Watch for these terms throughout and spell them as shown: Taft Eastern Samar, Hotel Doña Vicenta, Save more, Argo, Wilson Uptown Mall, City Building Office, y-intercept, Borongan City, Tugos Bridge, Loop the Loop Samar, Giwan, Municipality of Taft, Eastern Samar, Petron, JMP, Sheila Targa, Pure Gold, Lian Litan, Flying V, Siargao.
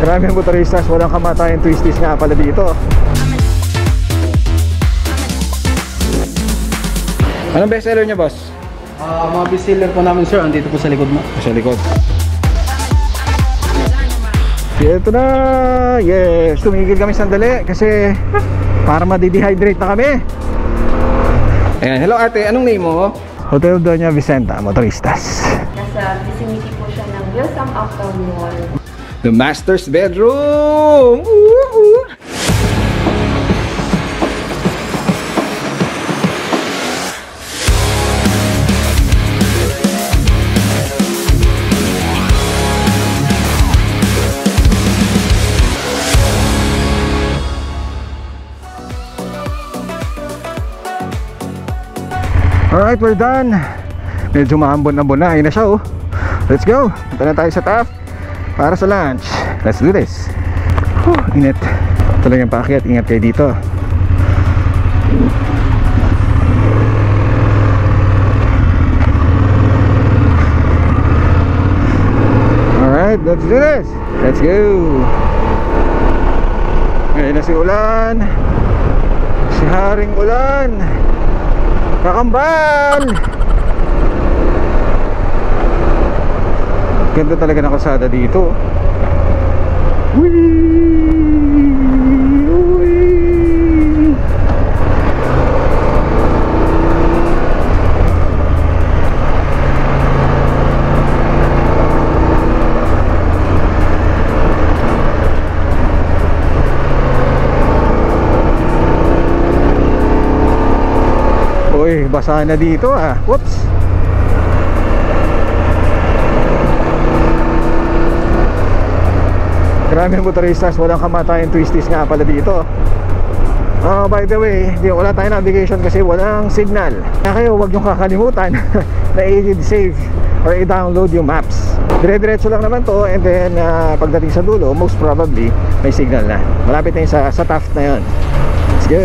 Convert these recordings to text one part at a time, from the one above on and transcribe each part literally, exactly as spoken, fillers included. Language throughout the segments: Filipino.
Maraming motoristas, walang kamatayan, twisties nga pala dito. Anong best seller niya, boss? Uh, mga best seller po namin, sir, andito po sa likod mo. Sa likod. Ito na! Yes! Tumigil kami sandali kasi para madidehydrate na kami. Ayan. Hello ate, anong name mo? Hotel Doña Vicenta, motoristas. Nasa vicinity po siya ng Wilson Uptown Mall. The master's bedroom! Woohoo! Alright, we're done. Medyo mahambon na bunahin na siya, oh. Let's go. Punta na tayo sa Taft para sa lunch. Let's do this. Whew, init. Talagang paakyat. Ingat kayo dito. Alright, let's do this. Let's go. Ngayon na si ulan. Si Haring Ulan. Kakamban! Ganda talaga ng kalsada dito. Whee! Whee! Uy, basa na dito ah. Whoops! Maraming motoristas, walang kamatayan, twisties nga pala dito. Oh, by the way, di, wala tayong navigation kasi walang signal. Kaya kayo, huwag nyong kakalimutan na i-save or i-download yung maps. Dire-diretso lang naman to, and then uh, pagdating sa dulo, most probably may signal na. Malapit na yun sa, sa Taft na yun. Let's go!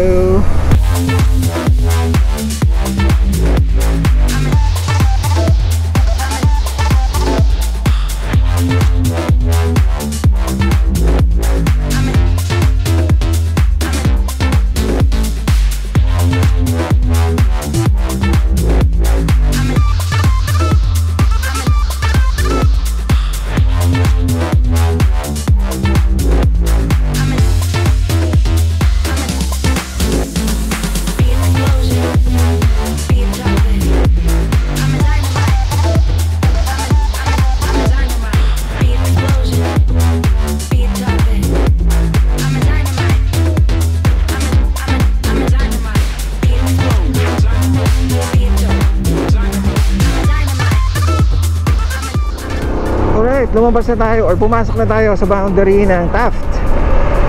Lumabas na tayo or pumasok na tayo sa boundary ng Taft.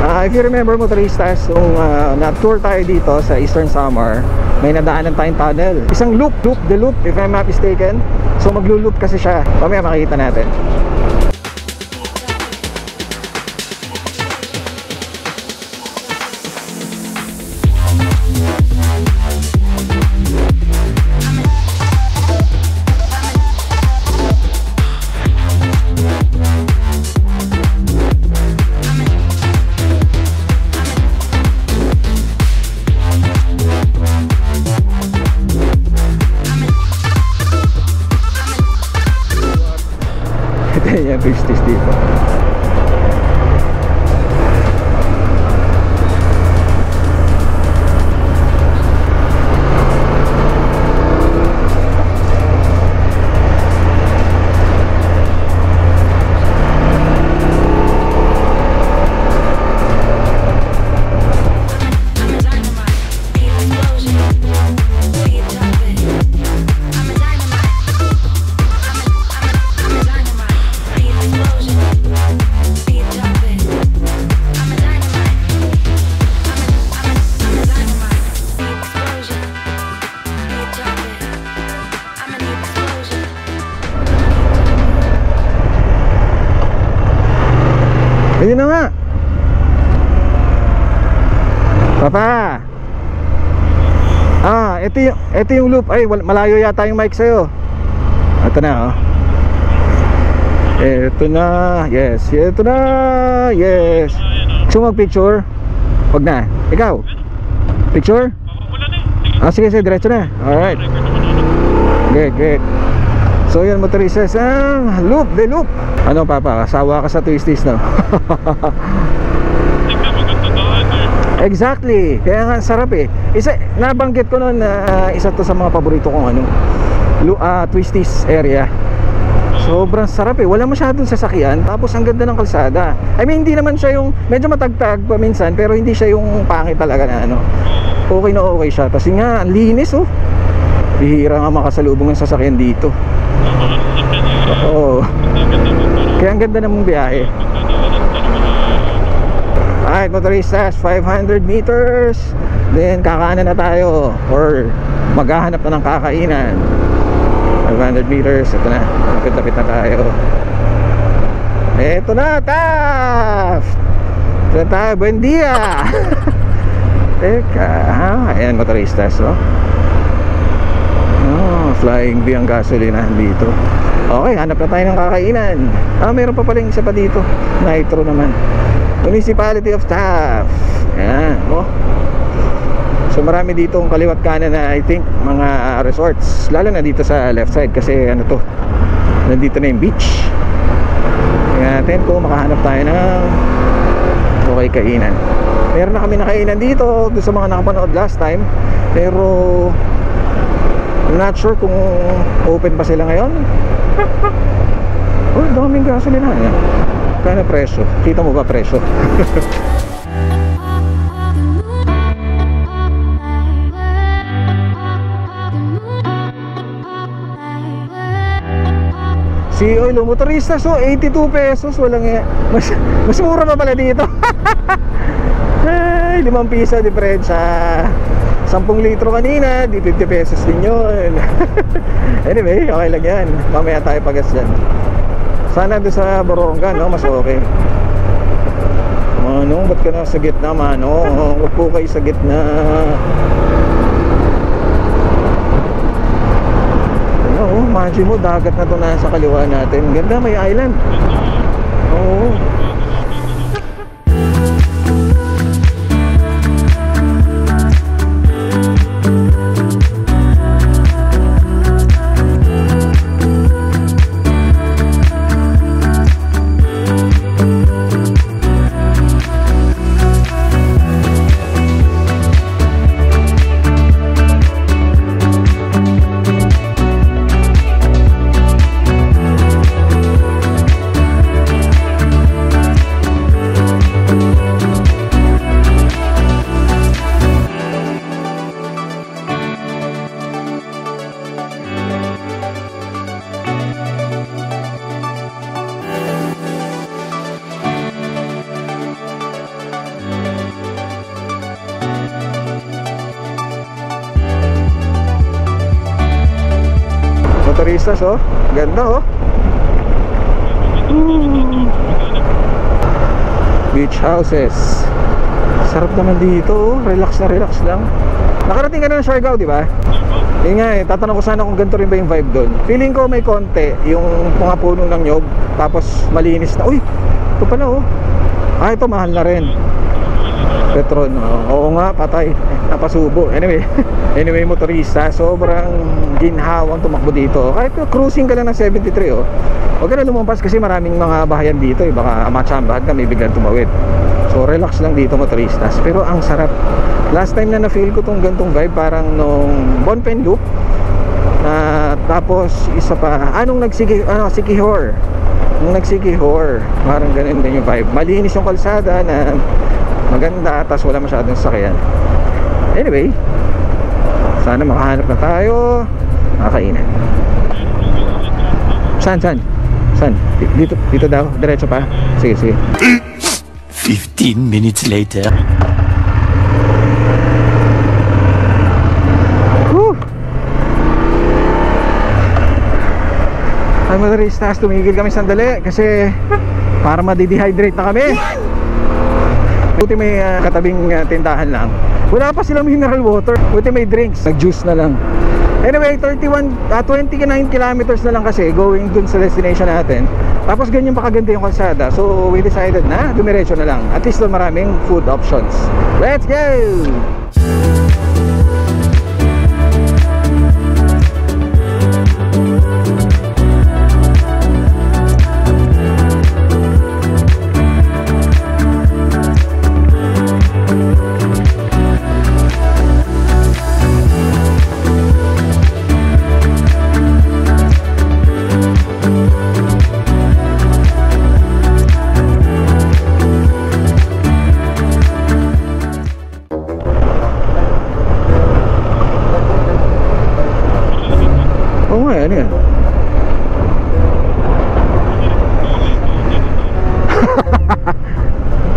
Uh, if you remember motoristas, kung uh, na-tour tayo dito sa Eastern Samar, may nadaanan tayong tunnel. Isang loop, loop the loop if I'm not mistaken. So maglo-loop kasi siya. Mamaya makikita natin. Ayan, twisties dito. Ayun na nga. Papa. Ah, ito yung, ito yung loop. Ay, malayo yata yung mic sa'yo. Ito na, oh. Eto na. Yes. Eto na. Yes. Gusto mo mag-picture? Huwag na. Ikaw? Picture? Ah, sige, sige. Diretso na. Alright. Good, good. So yun, motorises. Ah, loop. They loop. Ano, Papa? Asawa ka sa twisties, no? Exactly. Kaya nga, sarap eh. Isa, nabanggit ko noon na uh, isa to sa mga paborito kong ano, uh, twisties area. Sobrang sarap eh. Wala masyadong sasakyan. Tapos ang ganda ng kalsada. I mean, hindi naman siya yung medyo matagtag pa minsan, pero hindi siya yung pangit talaga na ano. Okay na okay siya. Tapos yun nga, ang linis oh. Bihira nga makasalubong ng sasakyan dito. Oo. Kaya ang ganda ng biyahe. Alright, motoristas, five hundred meters. Then kakaanan na tayo, or maghahanap na ng kakainan. five hundred meters, ito na, lapit-lapit na tayo. Ito na, Taft! Ito na tayo, buen dia! Teka, ha? Ayan, motoristas, no? Oh, Flying V ang gasolinahan dito. Okay, hanap na tayo ng kakainan. Ah, meron pa paling isa pa dito, nitro naman. Municipality of Taft. Ayan, oh. So marami dito ang kaliwat kanan na I think mga resorts, lalo na dito sa left side kasi ano to, nandito na yung beach. Tingnan natin kung makahanap tayo ng okay kainan. Meron na kami nakainan dito doon sa mga nakapanood last time, pero I'm not sure kung open pa sila ngayon. Oh, daming gasolina yan. Kaya na presyo, kita mo ba presyo? Si oil motorista, so eighty-two pesos, walang nga. Mas, mas mura pa pala dito. Ay, limang piso diferensya. Sampung litro kanina, di fifty pesos din yun. Anyway, okay lang yan. Mamaya tayo pagas dyan. Sana doon sa Borongan, no? Mas okay. Manong, ba't ka na sa gitna, Manong? Huwag po kayo sa gitna. Imagine mo, dagat na ito na sa kaliwa natin. Ganda, may island. Oo. Motoristas, oh. Ganda, oh. Ooh. Beach houses. Sarap naman dito, oh. Relax na relax lang. Nakarating ka na ng Siargao, di ba? Yun nga eh, tatanong ko sana kung ganito rin ba yung vibe doon. Feeling ko may konti yung mga puno ng nyog. Tapos malinis na. Uy, ito pala, oh. Ah, ito mahal na rin. Petron, oo nga, patay. Napasubo. Anyway, anyway motorista, sobrang ginhawang tumakbo dito. Kahit cruising ka lang ng seventy-three, oh. Huwag ka na lumampas kasi maraming mga bahayan dito, eh. Baka matsambahan ka, may biglang tumawid. So relax lang dito motoristas, pero ang sarap. Last time na na-feel ko tong gantong vibe, parang nung Bonpen Loop. Uh, tapos isa pa, anong nagsiki, ano, Sikihor. Nung nagsikihor, parang ganun din yung vibe. Malinis yung kalsada na maganda, tas wala masyadong sakyan. Anyway, sana makahanap na tayo makakainan. San, san? San? Dito, dito daw? Diretso pa? Sige, sige. fifteen minutes later. Whew! Ay, motoristas, tumigil kami sandali kasi para madidehydrate na kami. Buti may uh, katabing uh, tindahan lang. Wala pa silang mineral water. Buti may drinks. Nag-juice na lang. Anyway, thirty-one, uh, twenty-nine kilometers na lang kasi going dun sa destination natin. Tapos ganyan pa kaganda yung kalsada. So we decided na dumiretso na lang. At least maraming food options. Let's go!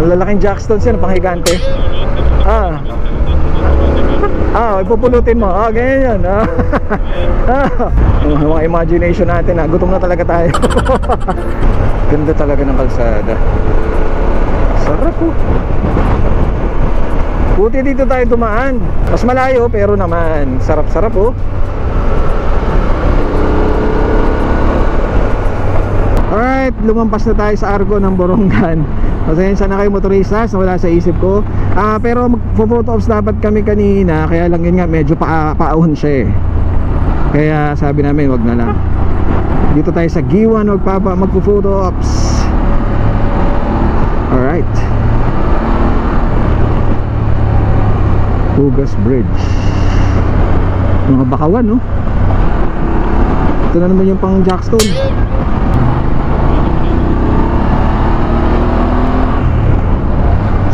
Lalaking jackstones yan, panghigante. Ah. Ah, ipupulutin mo. Ah, ganyan yan. Ah. Ah. Mga imagination natin, ah. Gutom na talaga tayo. Ganda talaga ng kalsada. Sarap po. Buti dito tayo dumaan. Mas malayo pero naman sarap-sarap po. Alright, lumampas na tayo sa Argo ng Borongan. Pasensya na kayo motoristas, nawala sa isip ko. Ah, pero magpo-photo ops dapat kami kanina, kaya lang yun nga medyo pa paahon siya eh. Kaya sabi namin wag na lang. Dito tayo sa Giwan, wag papa magpo-photo ops. Alright. Tugos Bridge. Mga bakawan, no? Ito na naman yung pang jackstone.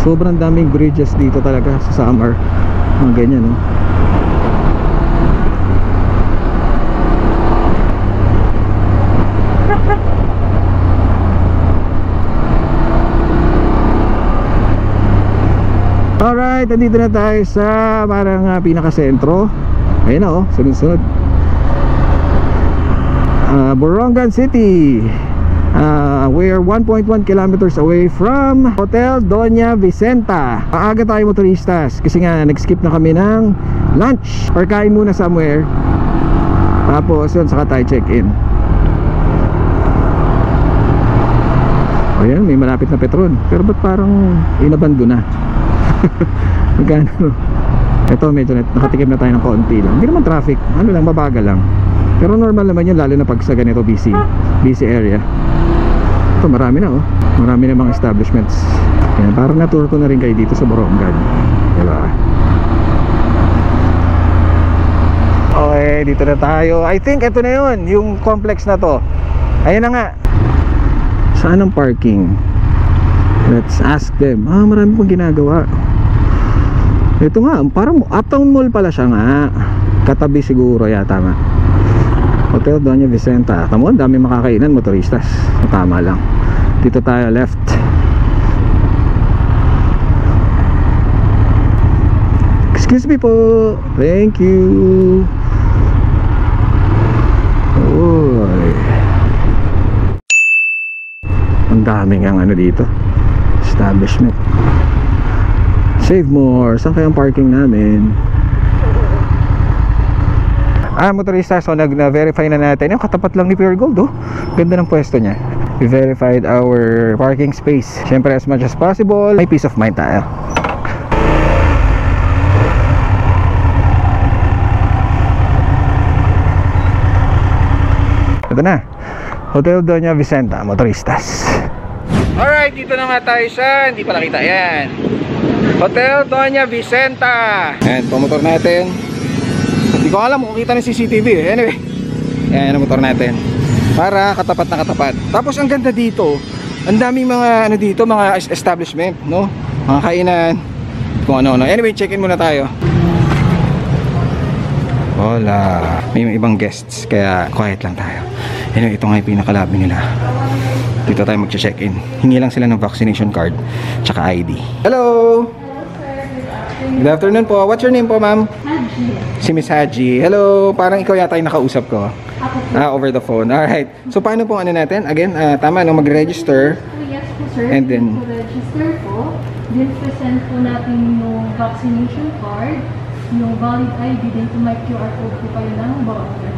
Sobrang daming bridges dito talaga sa Samar. Mga ganyan, no? Alright, nandito na tayo sa parang uh, pinakasentro. Ayun na, oh, sunod-sunod. uh, Borongan City. Uh, we're one point one kilometers away from Hotel Doña Vicenta. Aaga tayo motoristas kasi nga nag-skip na kami ng lunch or kain muna somewhere. Tapos yun, saka tayo check-in. Ayan, may malapit na Petron. Pero ba't parang inabando na? Magkano? Ito medyo nakatikim na tayo ng konti lang. Hindi naman traffic, ano lang, mabagal lang. Pero normal naman yun, lalo na pag sa ganito busy, busy area. Ito marami na, oh. Marami na mga establishments. Ayan, parang naturto na rin kayo dito sa Borongan, diba? Okay, dito na tayo. I think ito na yun, yung complex na to. Ayan na nga. Saan ang parking? Let's ask them. Ah, marami pong ginagawa. Ito nga, parang Uptown Mall pala siya nga. Katabi siguro yata nga Hotel Doña Vicenta. Tama, ang dami makakainan motoristas. Tama lang. Dito tayo left. Excuse me po. Thank you. Oy. Ang daming ang ano dito. Establishment. Save more. Saan kaya ang parking namin? Ah, motorista, so nag-verify na natin. Yung katapat lang ni Pure Gold, oh. Ganda ng pwesto niya. We verified our parking space. Siyempre, as much as possible, may peace of mind tayo. Ito na, Hotel Doña Vicenta, motoristas. Alright, dito na nga tayo siya. Hindi pala kita, yan Hotel Doña Vicenta. Ayan, pumotor natin. Hindi ko alam kung kita ng C C T V eh. Anyway, ayan ang motor natin. Para katapat na katapat. Tapos ang ganda dito, ang daming mga ano dito, mga establishment, no? Mga kainan, kung ano-ano. Anyway, check-in muna tayo. Hola. May ibang guests, kaya quiet lang tayo. Anyway, ito nga yung pinakalabi nila. Dito tayo mag-check-in. Hingi lang sila ng vaccination card, tsaka I D. Hello! Good afternoon po. What's your name po, ma'am? Si Miss Haji. Hello, parang ikaw yata yung nakausap ko. Ah, over the phone. Alright. So, paano pong ano natin? Again, uh, tama, no? Mag-register. Yes po, sir. And then, mag-register po. Then, present po natin yung vaccination card. yung valid I D, then to my Q R code po kayo ng Borongan.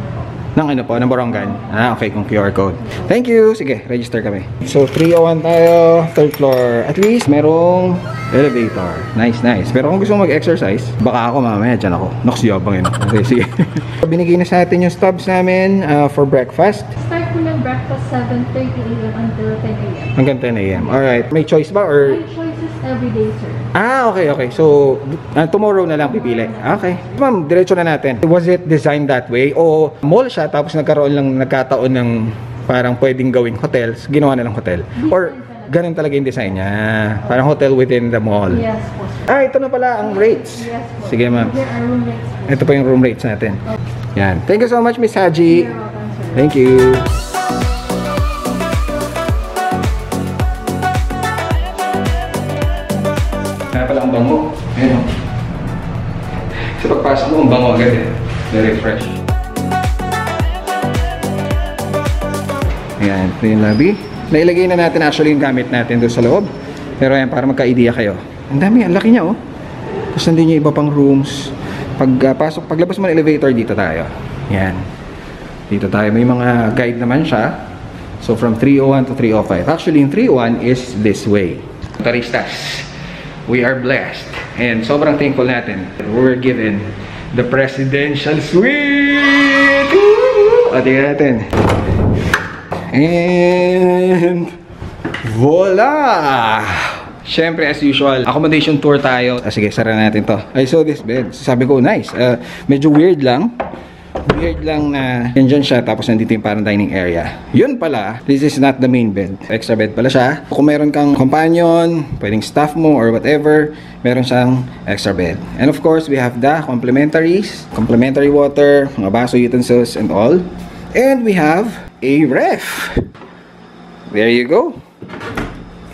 Ng ano po? Ng Borongan? Ah, okay, kung Q R code. Thank you! Sige, register kami. So, three oh one tayo, third floor. At least, merong elevator. Nice, nice. Pero kung gusto mong mag-exercise, baka ako mamaya, dyan ako. Naksiyabang yun. Okay, sige. Binigay na sa atin yung stubs namin uh, for breakfast. Start ko ng breakfast seven thirty a m until ten a m Hanggang ten a m Alright. May choice ba? Or... May choices every day, sir. Ah, okay, okay. So, uh, tomorrow na lang pipili. Okay. Ma'am, diretso na natin. Was it designed that way? O mall siya, tapos nagkaroon lang, nagkataon ng parang pwedeng gawing hotels, ginawa na lang hotel? Or, ganun talaga yung design niya? Parang hotel within the mall? Yes, po. Ah, ito na pala ang rates. Yes, po. Sige, ma'am. Ito pa yung room rates natin. Yan. Thank you so much, Miss Haji. Thank you. Ang bango. Ayan. Sa pagpasok mo, ang bango agad eh. Very fresh. Ayan. Ito yung lobby. Nailagay na natin actually yung gamit natin doon sa loob. Pero ayan, para magka-idea kayo. Ang dami. Ang laki niya oh. Tapos nandun yung iba pang rooms. Pagpasok, uh, paglabas mo ng elevator, dito tayo. Ayan. Dito tayo. May mga guide naman siya. So from three oh one to three oh five. Actually, yung three oh one is this way. Motoristas. We are blessed and sobrang thankful natin. We were given the presidential suite. O, tingnan natin. And voila! Siyempre, as usual, accommodation tour tayo. Ah, sige, sara natin to. I saw this bed. Sabi ko, nice. Uh, medyo weird lang. Weird lang na nandyan siya tapos nandito yung parang dining area. Yun pala, this is not the main bed. Extra bed pala siya. Kung meron kang companion, pwedeng staff mo or whatever, meron siyang extra bed. And of course, we have the complementaries, complimentary water, mga baso, utensils, and all. And we have a ref. There you go.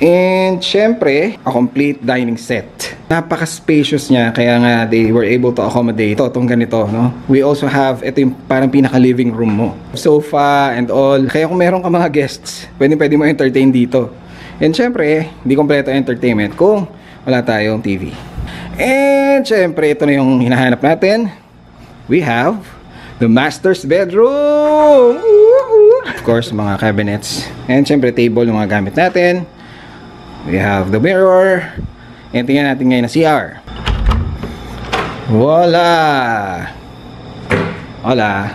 And syempre, a complete dining set. Napaka-spacious niya, kaya nga they were able to accommodate ito, itong ganito, no? We also have, ito yung parang pinaka-living room mo. Sofa and all. Kaya kung meron ka mga guests, pwede pwede mo entertain dito. And syempre, hindi kompleto entertainment kung wala tayong T V. And syempre, ito na yung hinahanap natin. We have the master's bedroom! Of course, mga cabinets. And syempre, table yung mga gamit natin. We have the mirror. And tingnan natin ngayon na C R. Voila! Voila.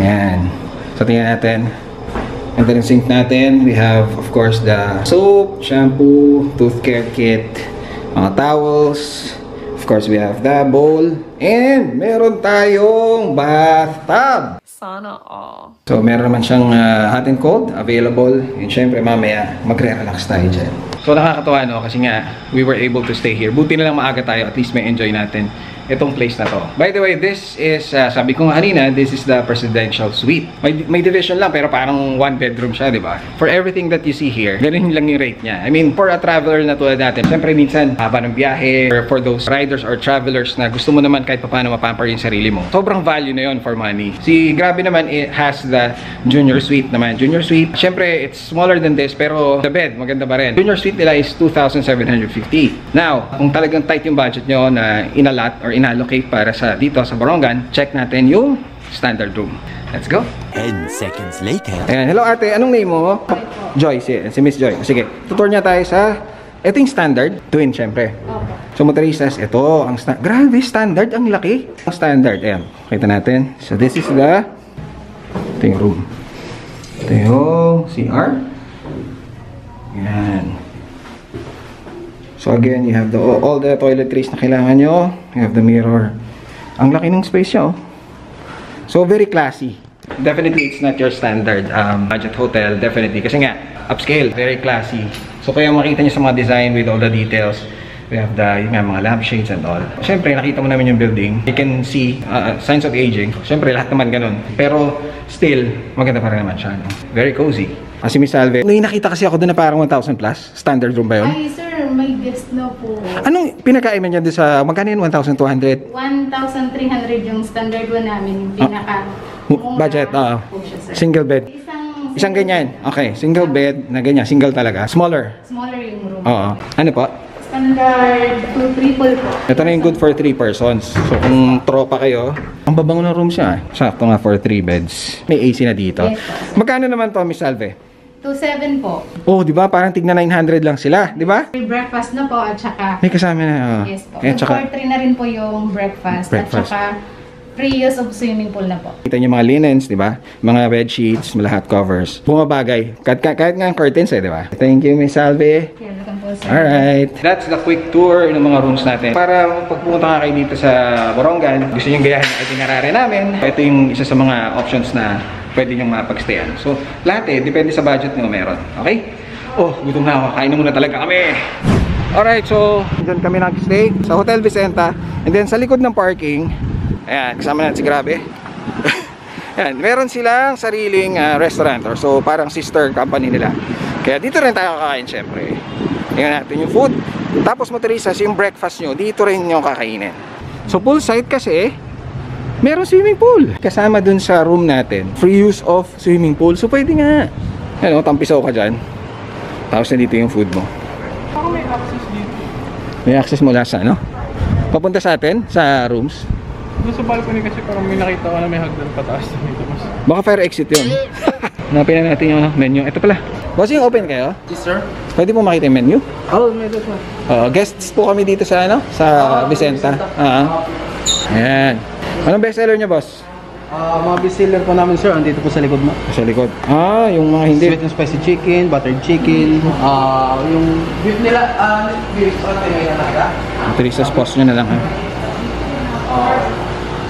Ayan. So tingnan natin. And then yung sink natin. We have of course the soap, shampoo, tooth care kit, mga towels. Of course we have the bowl. And meron tayong bathtub. Sana all. So meron naman siyang uh, hot and cold available. And syempre mamaya magre-relax tayo dyan. So nakakatawa no, kasi nga we were able to stay here. Buti na lang maaga tayo, at least may enjoy natin itong place na to. By the way, this is uh, sabi ko nga kanina, this is the presidential suite. May, may division lang pero parang one bedroom siya, di ba? For everything that you see here, ganun lang yung rate niya. I mean, for a traveler na tulad natin, syempre minsan haba ng biyahe, or for those riders or travelers na gusto mo naman kahit paano mapamper yung sarili mo. Sobrang value na yon for money. Si Grabe naman, it has the junior suite naman. Junior suite, syempre it's smaller than this pero the bed maganda pa rin. Junior suite nila is two thousand seven hundred fifty. Now, kung talagang tight yung budget nyo na inalat or inallocate para sa dito sa Borongan, check natin yung standard room. Let's go. ten seconds later. Ayan, hello ate, anong name mo? Joy, si, si Miss Joy. Sige, tutor niya tayo sa ito yung standard, twin syempre. So motoristas, ito ang standard. Grabe, standard, ang laki. Ang standard, ayan. Kita natin. So this is the ito yung room. Ito yung C R. Ayan. So again, you have the, all the toiletries na kailangan nyo. You have the mirror. Ang laki ng space nyo. So very classy. Definitely, it's not your standard um, budget hotel. Definitely. Kasi nga, upscale. Very classy. So kaya makita nyo sa mga design with all the details. We have the yung mga lampshades and all. Siyempre, nakita mo namin yung building. You can see uh, signs of aging. Siyempre, lahat naman ganun. Pero still, maganda pa rin naman siya. No? Very cozy. Kasi Miss Salve, may nakita kasi ako doon na parang one thousand plus. Standard room ba yun? Ay, sir. May guest na po. Anong pinakaiman niya doon sa, magkano yun? one thousand two hundred? one thousand three hundred yung standard one namin. Yung pinaka oh, budget, oo. Single bed. Isang, Isang ganyan. Okay, single bed na ganyan. Single talaga. Smaller. Smaller yung room. Oo. Ano po? Standard two triple po. Ito na yung good for three persons. So kung tropa kayo, ang babango ng room siya. Sakto nga for three beds. May A C na dito. Yes, magkano naman to, Miss Alve? two seven po. Oh, di ba? Parang tigna nine hundred lang sila, di ba? May breakfast na po at saka may kasama na. Oh. Yes po. At saka for three na rin po yung breakfast, breakfast. At saka free use of swimming pool na po. Kita niyo mga linens, di ba? Mga bed sheets, lahat covers. Bumabagay. Kahit, kahit nga ang curtains eh, di ba? Thank you, Miss Alve. You're welcome po, sir. Alright. That's the quick tour ng mga rooms natin. Para pagpunta ka kayo dito sa Borongan, gusto nyo gayahin ang itinerary namin. Ito yung isa sa mga options na pwede nyo mapagstayan. So, lahat eh. Depende sa budget nyo meron. Okay? Oh, gutom na ako. Kain na muna talaga kami. Alright, so, dyan kami nag-stay sa Hotel Vicenta. And then, sa likod ng parking, ayan, kasama natin si Grabe. Ayan, meron silang sariling uh, restaurant or so parang sister company nila. Kaya dito rin tayo kakain syempre. Tingnan natin yung food. Tapos mo Teresa, yung breakfast nyo, dito rin yung kakainin. So poolside kasi, meron swimming pool. Kasama dun sa room natin, free use of swimming pool. So pwede nga. Ayan o, tampisaw ka dyan. Tapos nandito yung food mo. Ako may access dito. May access mula sa ano? Papunta sa atin, sa rooms. Doon sa balcony kasi parang may nakita ko na may hagdan pataas dito mas. Baka fire exit yun. Hanapin na natin yung menu. Ito pala. Boss, yung open kayo? Yes, sir. Pwede po makita yung menu? Oh, may dito po. Uh, guests po kami dito sa ano? Sa uh, Vicenta. Ah. Uh-huh. Ayan. Anong bestseller niya, boss? Uh, mga bestseller po namin, sir. Andito po sa likod mo. Sa likod. Ah, yung mga hindi. Sweet and spicy chicken, buttered chicken. Ah, uh, yung beef nila. Ah, beef sauce na may nalaga. Teresa, sauce niyo na lang ha. Uh,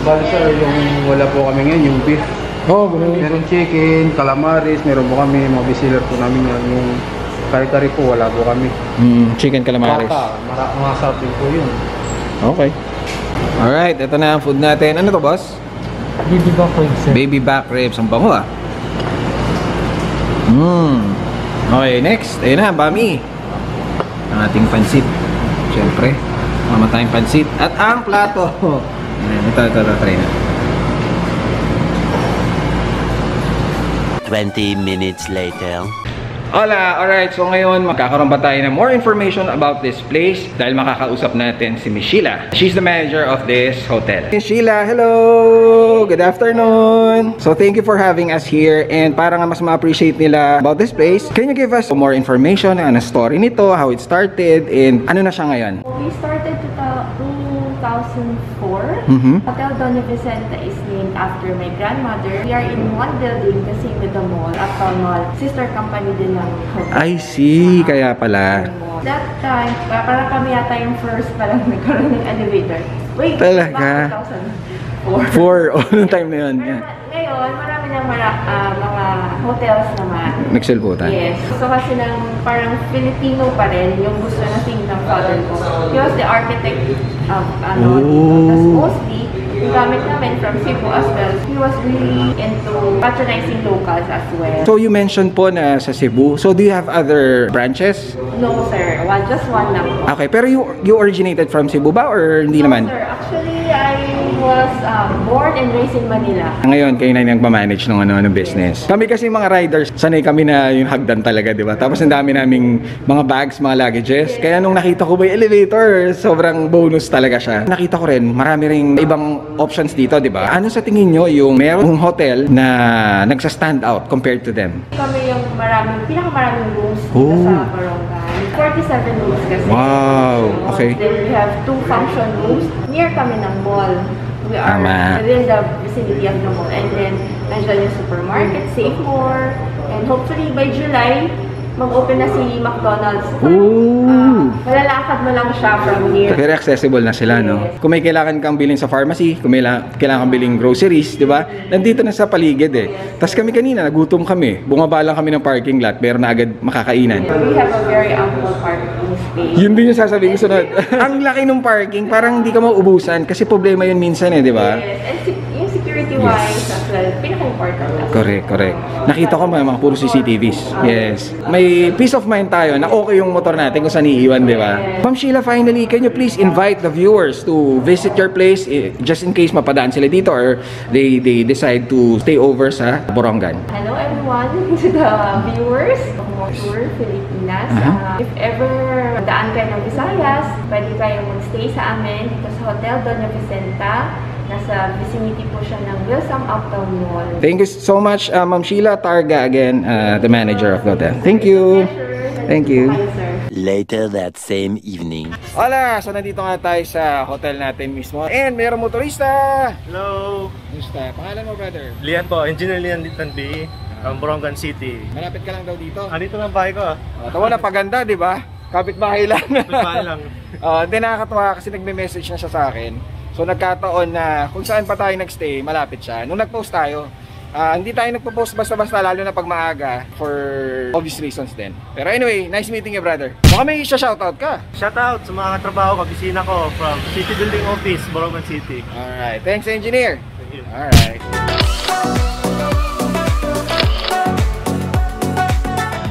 Bale sir, yung wala po kami ngayon, yung beef. Oh, ganun. Meron chicken, calamaris, meron po kami, mga bestseller po namin yan. Yung kari-kari po, wala po kami. Mm, chicken calamaris. Mata, marap mga sarap din po yun. Okay. Alright, ito na ang food natin. Ano to, boss? Baby back ribs, sir. Baby back ribs. Ang bango ah. Mm. Okay, next. Ayun na, bami. Ang ating pansit. Siyempre, mama tayong pansit. At ang plato. Ito, ito, ito, try na. twenty minutes later. Hola! Alright, so ngayon magkakaroon pa tayo ng more information about this place dahil makakausap natin si Miss Sheila. She's the manager of this hotel. Miss Sheila, hello! Good afternoon! So thank you for having us here and para nga mas ma-appreciate nila about this place, can you give us more information on the story nito, how it started, and ano na siya ngayon? We started to two thousand four. Mm-hmm. Hotel Doña Vicenta is named after my grandmother. We are in one building kasi with the mall, Uptown Mall. Sister company din ng hotel. I see, uh, kaya pala. That time, parang kami yata yung first parang nagkaroon ng elevator. Wait, talaga? two thousand four. Four, oh, noong time na yun. Yeah. Ngayon, marami ng mara, uh, mga hotels naman. Nagsilputan? Yes. So kasi ng parang Filipino pa rin yung gusto nating ng father ko. He was the architect of ano, that's mostly gamit namin from Cebu as well. He was really into patronizing locals as well. So you mentioned po na sa Cebu. So do you have other branches? No sir, well, just one lang po. Okay, pero you you originated from Cebu ba or hindi no, naman? Sir, actually I was uh, born and raised in Manila. Ngayon, kayo na yung nagmamanage ng ano, ng business. Yes. Kami kasi mga riders, sanay kami na yung hagdan talaga, di ba? Tapos ang dami naming mga bags, mga luggages. Yes. Kaya nung nakita ko ba yung elevator, sobrang bonus talaga siya. Nakita ko rin, marami rin ibang options dito, di ba? Ano sa tingin nyo yung merong hotel na nagsa-stand out compared to them? Kami yung maraming, pinakamaraming rooms dito oh. sa Borongan. forty-seven rooms kasi. Wow! Okay. Then we have two function rooms. Near kami ng mall. We are Ama. within the vicinity of the mall. And then, nandiyan yung supermarket, Save More. And hopefully, by July, mag-open na si McDonald's. Ooh! Uh, malalakad mo lang siya from near. Very accessible na sila, yes. no? Kung may kailangan kang bilhin sa pharmacy, kung may kailangan kang bilhin groceries, di ba? Nandito na sa paligid eh. Yes. Tapos kami kanina, nagutom kami. Bumaba lang kami ng parking lot, pero na agad makakainan. We have a very ample parking. Yun din yung sasabihin ko sunod. Ang laki ng parking, parang hindi ka mauubusan kasi problema yun minsan eh, di ba? Yes, and si yung security-wise yes. as well, pinaka-important. Correct, correct. Nakita ko mga puro C C T Vs. Yes. May peace of mind tayo na okay yung motor natin kung saan iiwan, di ba? Ma'am Sheila, finally, can you please invite the viewers to visit your place just in case mapadaan sila dito or they, they decide to stay over sa Borongan? Hello everyone to the viewers. We're Filipinas. Uh-huh. uh, if ever daan kayo ng Visayas, oras. Pwede kayong mag-stay sa amin dito sa Hotel Doña Vicenta. Nasa vicinity po siya ng Wilson Uptown Mall. Thank you so much, uh, Ma'am Sheila Targa again, uh, the manager of the hotel. Thank you. Thank you. Later that same evening. Hola! So nandito nga tayo sa hotel natin mismo. And mayroong motorista! Hello! Musta? Pangalan mo, brother? Lian po. Engineer Lian Litan B. Ang Borongan City. Malapit ka lang daw dito. Ah, dito lang bahay ko. Oh, tawa na paganda, di ba? Kapitbahay lang. Kapitbahay lang. Uh, hindi, nakakatawa kasi nagme-message na siya sa akin. So nagkataon na kung saan pa tayo nagstay, malapit siya. Nung nag-post tayo, uh, hindi tayo nagpo-post basta-basta lalo na pag maaga for obvious reasons din. Pero anyway, nice meeting you, brother. Baka may shoutout ka. Shoutout sa mga katrabaho, kabisina ko from City Building Office, Borongan City. Alright. Thanks, engineer. Thank you. Alright.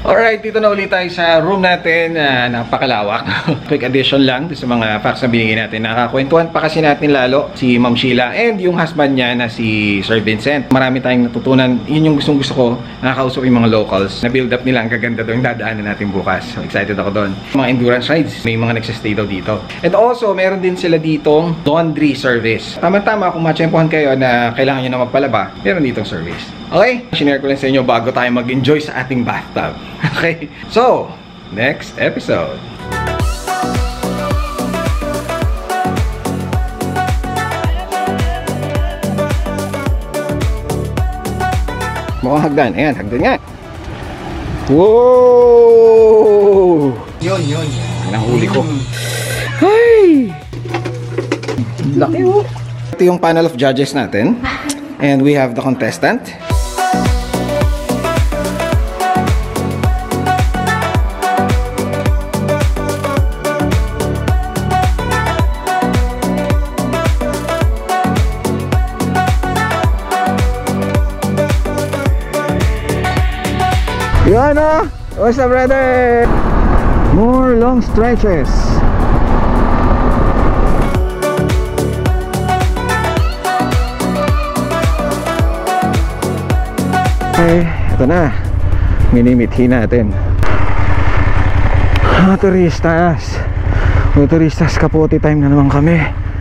Alright, dito na ulit tayo sa room natin, uh, napakalawak. Quick addition lang sa mga facts na binigay natin. Nakakwentuhan pa kasi natin lalo si Ma'am Sheila and yung husband niya na si Sir Vincent. Marami tayong natutunan. Yun yung gustong gusto ko, nakakausap yung mga locals. Na-build up nila, ang kaganda doon, dadaanan natin bukas. So, excited ako doon. Mga endurance rides, may mga nagsistay daw dito. And also, meron din sila ditong laundry service. Tama-tama, kung matsyempohan kayo na kailangan nyo na magpalaba, meron ditong service. Okay? Sinare ko lang sa inyo bago tayo mag-enjoy sa ating bathtub. Okay? So, next episode. Mukhang hagdan. Ayan, hagdan nga. Whoa! Yun, yun. Nahuli ko. Ay! Laki mo. Ito yung panel of judges natin. And we have the contestant. Yun o! What's up, brother? More long stretches. Okay, ito na. Minimithi natin. Motoristas. Motoristas, kapote time na naman kami.